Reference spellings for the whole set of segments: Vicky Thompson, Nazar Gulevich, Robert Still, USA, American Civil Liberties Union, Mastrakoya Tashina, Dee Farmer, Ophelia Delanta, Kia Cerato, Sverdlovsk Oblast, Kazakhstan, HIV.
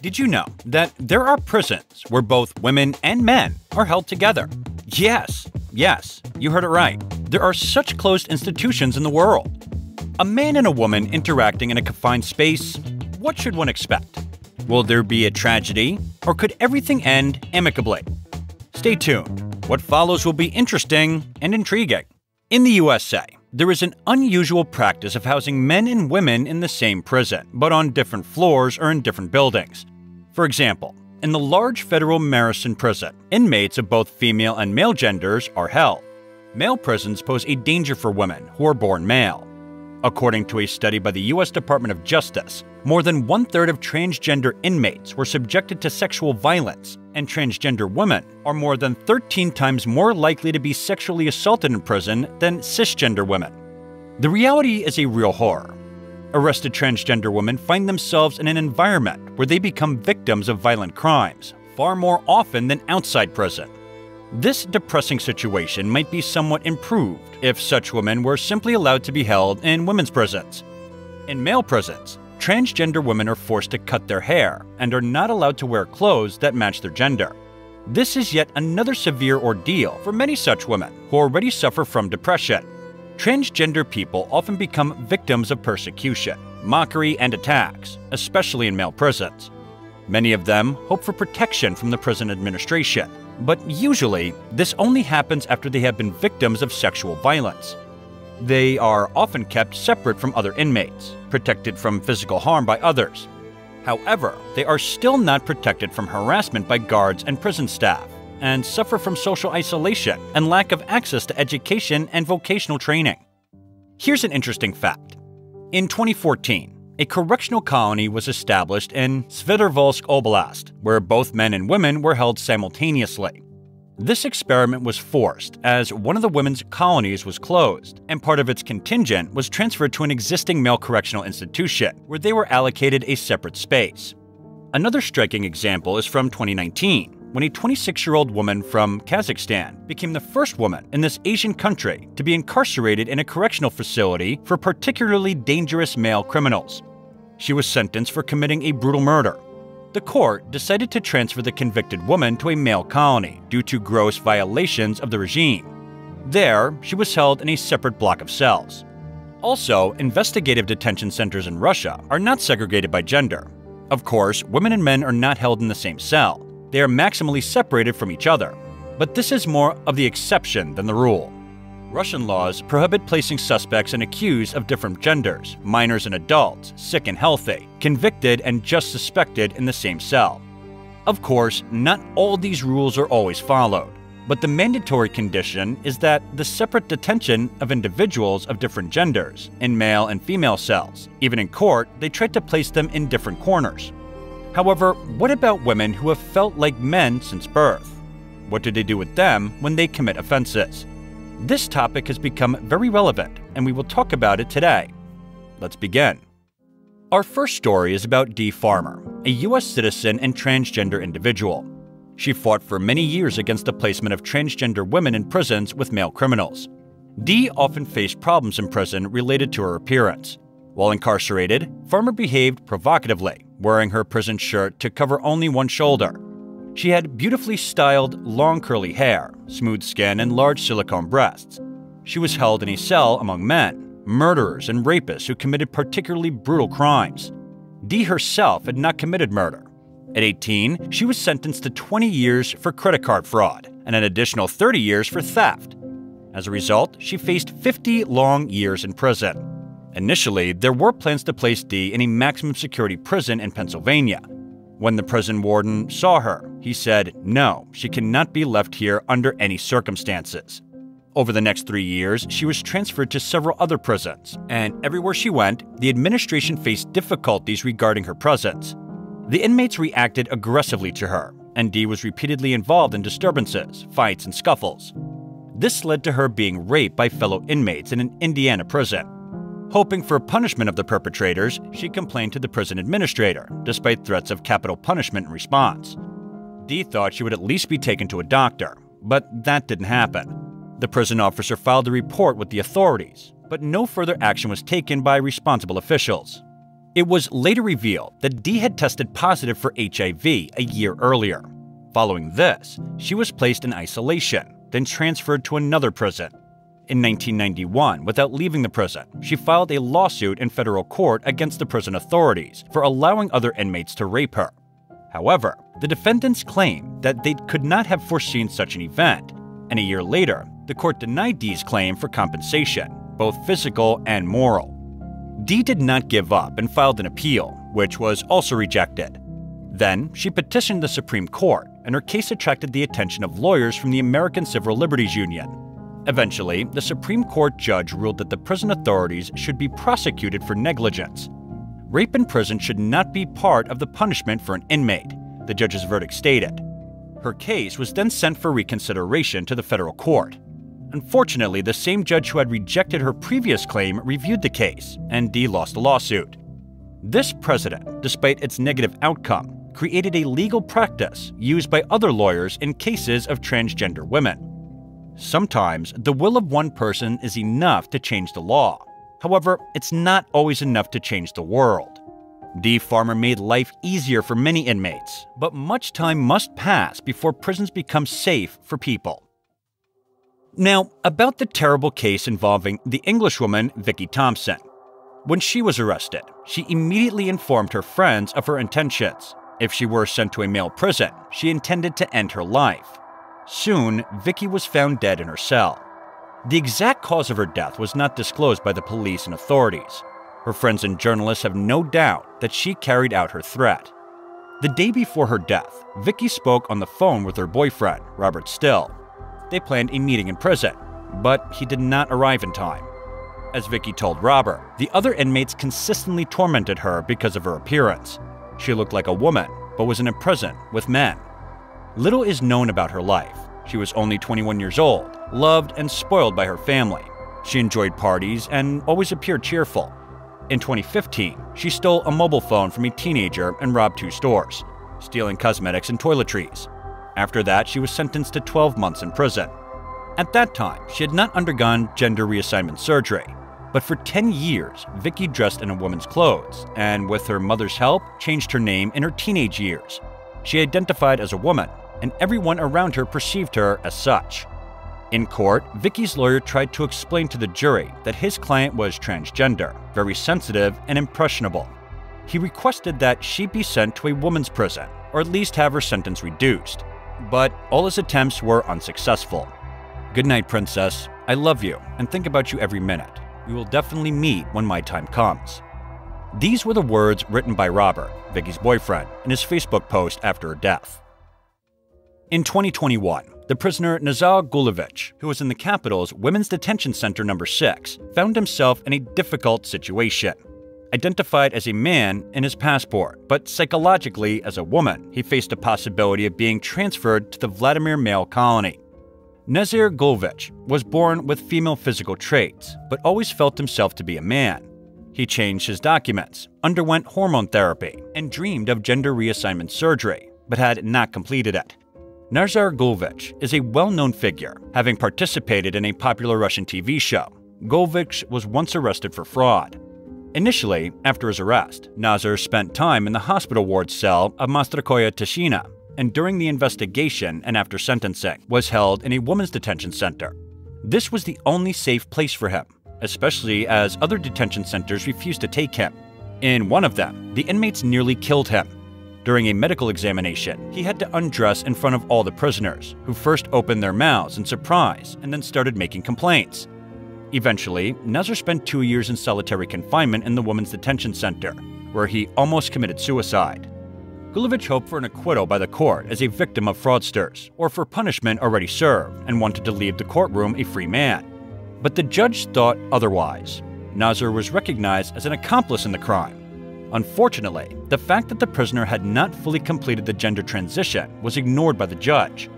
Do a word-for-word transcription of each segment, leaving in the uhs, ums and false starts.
Did you know that there are prisons where both women and men are held together? Yes, yes, you heard it right. There are such closed institutions in the world. A man and a woman interacting in a confined space, what should one expect? Will there be a tragedy, or could everything end amicably? Stay tuned. What follows will be interesting and intriguing. In the U S A, there is an unusual practice of housing men and women in the same prison, but on different floors or in different buildings. For example, in the large federal Marison prison, inmates of both female and male genders are held. Male prisons pose a danger for women who are born male. According to a study by the U S Department of Justice, more than one-third of transgender inmates were subjected to sexual violence, and transgender women are more than thirteen times more likely to be sexually assaulted in prison than cisgender women. The reality is a real horror. Arrested transgender women find themselves in an environment where they become victims of violent crimes far more often than outside prison. This depressing situation might be somewhat improved if such women were simply allowed to be held in women's prisons. In male prisons, transgender women are forced to cut their hair and are not allowed to wear clothes that match their gender. This is yet another severe ordeal for many such women who already suffer from depression. Transgender people often become victims of persecution, mockery, and attacks, especially in male prisons. Many of them hope for protection from the prison administration, but usually, this only happens after they have been victims of sexual violence. They are often kept separate from other inmates, protected from physical harm by others. However, they are still not protected from harassment by guards and prison staff, and suffer from social isolation and lack of access to education and vocational training. Here's an interesting fact. In twenty fourteen, a correctional colony was established in Sverdlovsk Oblast, where both men and women were held simultaneously. This experiment was forced as one of the women's colonies was closed, and part of its contingent was transferred to an existing male correctional institution, where they were allocated a separate space. Another striking example is from twenty nineteen, when a twenty-six-year-old woman from Kazakhstan became the first woman in this Asian country to be incarcerated in a correctional facility for particularly dangerous male criminals. She was sentenced for committing a brutal murder. The court decided to transfer the convicted woman to a male colony due to gross violations of the regime. There, she was held in a separate block of cells. Also, investigative detention centers in Russia are not segregated by gender. Of course, women and men are not held in the same cell. They are maximally separated from each other. But this is more of the exception than the rule. Russian laws prohibit placing suspects and accused of different genders, minors and adults, sick and healthy, convicted and just suspected in the same cell. Of course, not all these rules are always followed, but the mandatory condition is that the separate detention of individuals of different genders, in male and female cells. Even in court, they tried to place them in different corners. However, what about women who have felt like men since birth? What do they do with them when they commit offenses? This topic has become very relevant, and we will talk about it today. Let's begin. Our first story is about Dee Farmer, a U S citizen and transgender individual. She fought for many years against the placement of transgender women in prisons with male criminals. Dee often faced problems in prison related to her appearance. While incarcerated, Farmer behaved provocatively, wearing her prison shirt to cover only one shoulder. She had beautifully styled, long curly hair, smooth skin, and large silicone breasts. She was held in a cell among men, murderers and rapists who committed particularly brutal crimes. Dee herself had not committed murder. At eighteen, she was sentenced to twenty years for credit card fraud and an additional thirty years for theft. As a result, she faced fifty long years in prison. Initially, there were plans to place Dee in a maximum security prison in Pennsylvania. When the prison warden saw her, he said, no, she cannot be left here under any circumstances. Over the next three years, she was transferred to several other prisons, and everywhere she went, the administration faced difficulties regarding her presence. The inmates reacted aggressively to her, and Dee was repeatedly involved in disturbances, fights, and scuffles. This led to her being raped by fellow inmates in an Indiana prison. Hoping for punishment of the perpetrators, she complained to the prison administrator, despite threats of capital punishment in response. Dee thought she would at least be taken to a doctor, but that didn't happen. The prison officer filed a report with the authorities, but no further action was taken by responsible officials. It was later revealed that Dee had tested positive for H I V a year earlier. Following this, she was placed in isolation, then transferred to another prison. In nineteen ninety-one, without leaving the prison, she filed a lawsuit in federal court against the prison authorities for allowing other inmates to rape her. However, the defendants claimed that they could not have foreseen such an event, and a year later, the court denied Dee's claim for compensation, both physical and moral. Dee did not give up and filed an appeal, which was also rejected. Then, she petitioned the Supreme Court, and her case attracted the attention of lawyers from the American Civil Liberties Union. Eventually, the Supreme Court judge ruled that the prison authorities should be prosecuted for negligence. Rape in prison should not be part of the punishment for an inmate, the judge's verdict stated. Her case was then sent for reconsideration to the federal court. Unfortunately, the same judge who had rejected her previous claim reviewed the case, and Dee lost the lawsuit. This precedent, despite its negative outcome, created a legal practice used by other lawyers in cases of transgender women. Sometimes, the will of one person is enough to change the law. However, it's not always enough to change the world. Dee Farmer made life easier for many inmates, but much time must pass before prisons become safe for people. Now, about the terrible case involving the Englishwoman Vicky Thompson. When she was arrested, she immediately informed her friends of her intentions. If she were sent to a male prison, she intended to end her life. Soon, Vicky was found dead in her cell. The exact cause of her death was not disclosed by the police and authorities. Her friends and journalists have no doubt that she carried out her threat. The day before her death, Vicky spoke on the phone with her boyfriend, Robert Still. They planned a meeting in prison, but he did not arrive in time. As Vicky told Robert, the other inmates consistently tormented her because of her appearance. She looked like a woman, but was in a prison with men. Little is known about her life. She was only twenty-one years old, loved and spoiled by her family. She enjoyed parties and always appeared cheerful. In twenty fifteen, she stole a mobile phone from a teenager and robbed two stores, stealing cosmetics and toiletries. After that, she was sentenced to twelve months in prison. At that time, she had not undergone gender reassignment surgery, but for ten years, Vicky dressed in a woman's clothes and, with her mother's help, changed her name in her teenage years. She identified as a woman, and everyone around her perceived her as such. In court, Vicky's lawyer tried to explain to the jury that his client was transgender, very sensitive and impressionable. He requested that she be sent to a woman's prison, or at least have her sentence reduced. But all his attempts were unsuccessful. Good night, princess. I love you and think about you every minute. We will definitely meet when my time comes. These were the words written by Robert, Vicky's boyfriend, in his Facebook post after her death. In twenty twenty-one, the prisoner Nazar Gulevich, who was in the capital's Women's Detention Center number six, found himself in a difficult situation. Identified as a man in his passport, but psychologically as a woman, he faced the possibility of being transferred to the Vladimir male colony. Nazar Gulevich was born with female physical traits, but always felt himself to be a man. He changed his documents, underwent hormone therapy, and dreamed of gender reassignment surgery, but had not completed it. Nazar Gulevich is a well-known figure, having participated in a popular Russian T V show. Gulevich was once arrested for fraud. Initially, after his arrest, Nazar spent time in the hospital ward cell of Mastrakoya Tashina, and during the investigation and after sentencing, was held in a women's detention center. This was the only safe place for him, especially as other detention centers refused to take him. In one of them, the inmates nearly killed him. During a medical examination, he had to undress in front of all the prisoners, who first opened their mouths in surprise and then started making complaints. Eventually, Nazar spent two years in solitary confinement in the Women's Detention Center, where he almost committed suicide. Gulevich hoped for an acquittal by the court as a victim of fraudsters, or for punishment already served, and wanted to leave the courtroom a free man. But the judge thought otherwise. Nazar was recognized as an accomplice in the crime. Unfortunately, the fact that the prisoner had not fully completed the gender transition was ignored by the judge.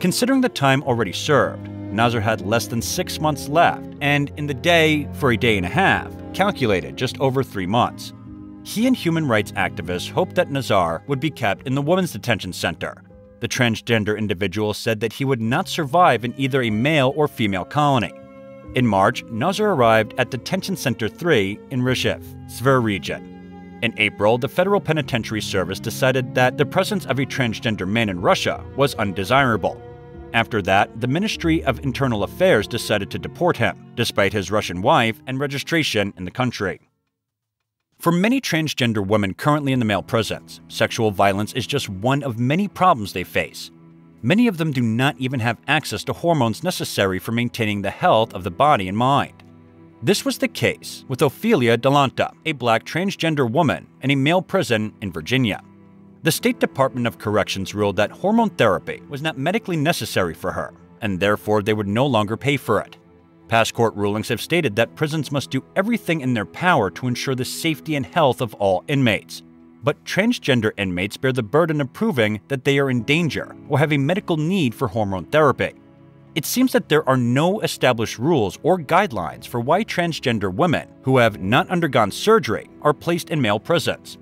Considering the time already served, Nazar had less than six months left and, in the day for a day and a half, calculated just over three months. He and human rights activists hoped that Nazar would be kept in the women's detention center. The transgender individual said that he would not survive in either a male or female colony. In March, Nazar arrived at Detention Center three in Rishov, Tver region. In April, the Federal Penitentiary Service decided that the presence of a transgender man in Russia was undesirable. After that, the Ministry of Internal Affairs decided to deport him, despite his Russian wife and registration in the country. For many transgender women currently in the male prisons, sexual violence is just one of many problems they face. Many of them do not even have access to hormones necessary for maintaining the health of the body and mind. This was the case with Ophelia Delanta, a black transgender woman in a male prison in Virginia. The State Department of Corrections ruled that hormone therapy was not medically necessary for her, and therefore they would no longer pay for it. Past court rulings have stated that prisons must do everything in their power to ensure the safety and health of all inmates. But transgender inmates bear the burden of proving that they are in danger or have a medical need for hormone therapy. It seems that there are no established rules or guidelines for why transgender women who have not undergone surgery are placed in male prisons.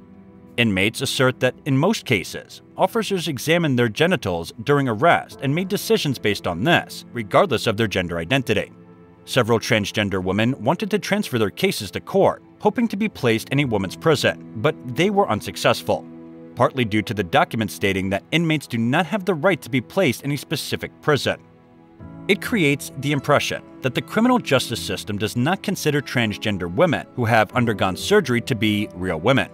Inmates assert that in most cases, officers examine their genitals during arrest and made decisions based on this, regardless of their gender identity. Several transgender women wanted to transfer their cases to court, hoping to be placed in a woman's prison, but they were unsuccessful, partly due to the document stating that inmates do not have the right to be placed in a specific prison. It creates the impression that the criminal justice system does not consider transgender women who have undergone surgery to be real women.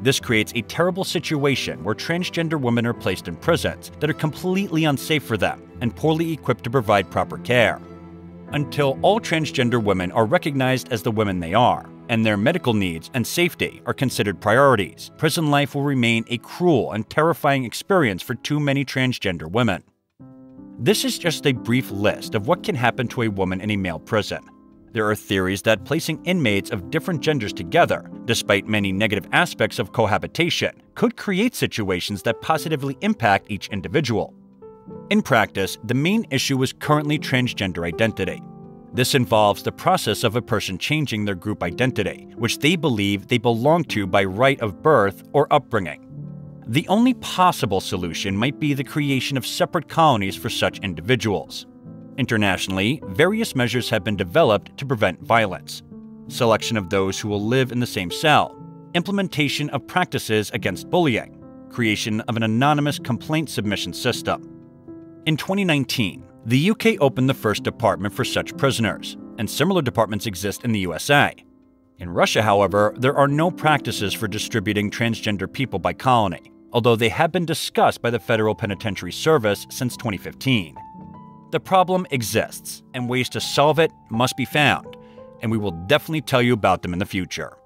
This creates a terrible situation where transgender women are placed in prisons that are completely unsafe for them and poorly equipped to provide proper care. Until all transgender women are recognized as the women they are, and their medical needs and safety are considered priorities, prison life will remain a cruel and terrifying experience for too many transgender women. This is just a brief list of what can happen to a woman in a male prison. There are theories that placing inmates of different genders together, despite many negative aspects of cohabitation, could create situations that positively impact each individual. In practice, the main issue is currently transgender identity. This involves the process of a person changing their group identity, which they believe they belong to by right of birth or upbringing. The only possible solution might be the creation of separate colonies for such individuals. Internationally, various measures have been developed to prevent violence. Selection of those who will live in the same cell, implementation of practices against bullying, creation of an anonymous complaint submission system. In twenty nineteen, the U K opened the first department for such prisoners, and similar departments exist in the U S A. In Russia, however, there are no practices for distributing transgender people by colony, although they have been discussed by the Federal Penitentiary Service since twenty fifteen. The problem exists, and ways to solve it must be found, and we will definitely tell you about them in the future.